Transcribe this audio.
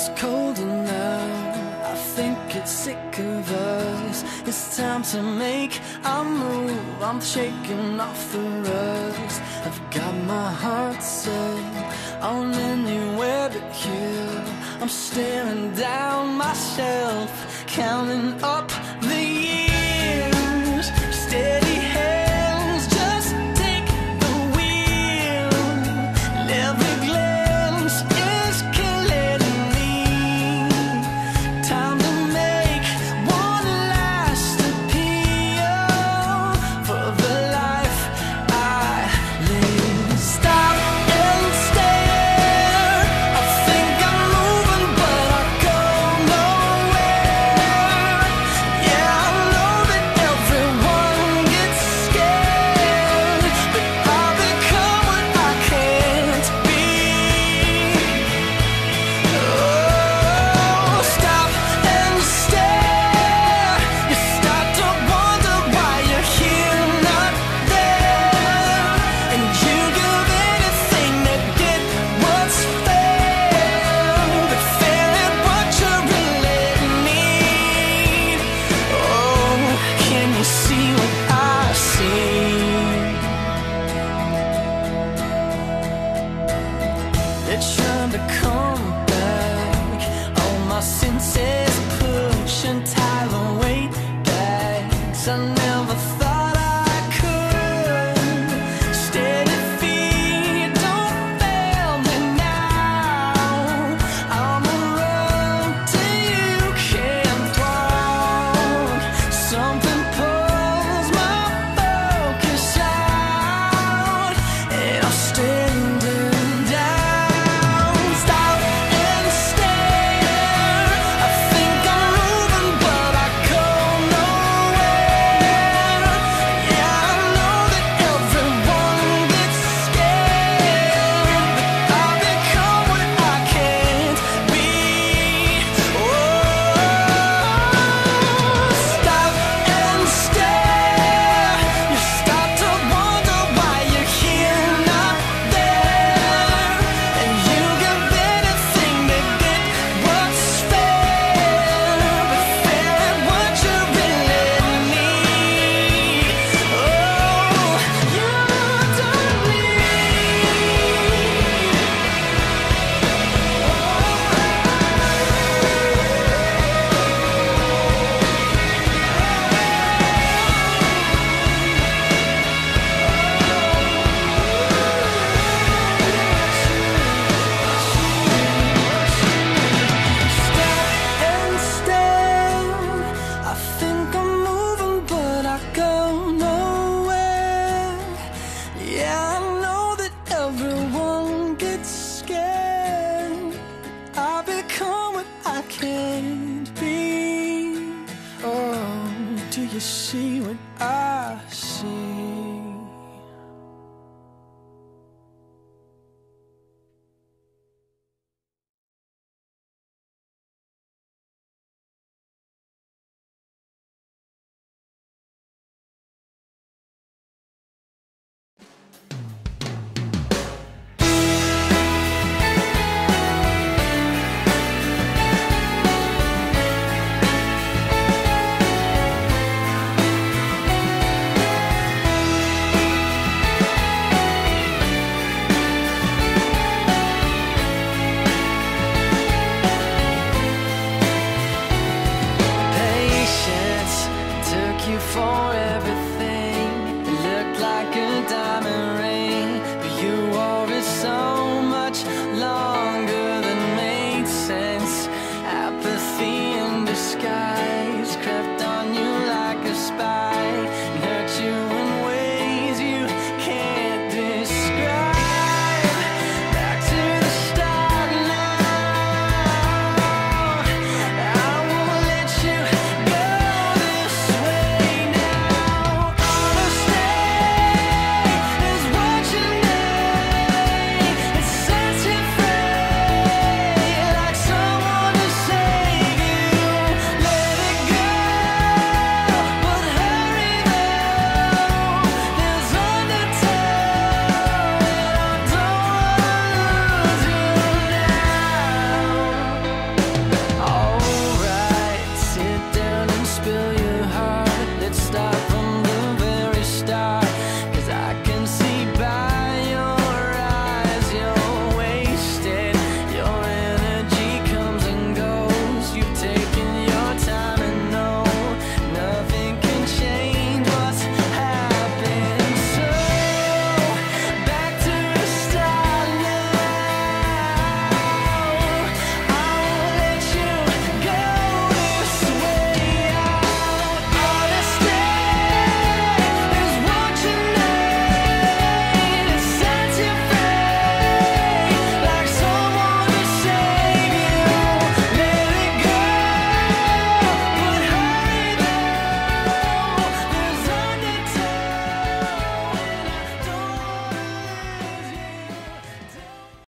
is colder now. I think it's sick of us. It's time to make a move. I'm shaking off the rust. I've got my heart set on anywhere but here. I'm staring down myself, counting up the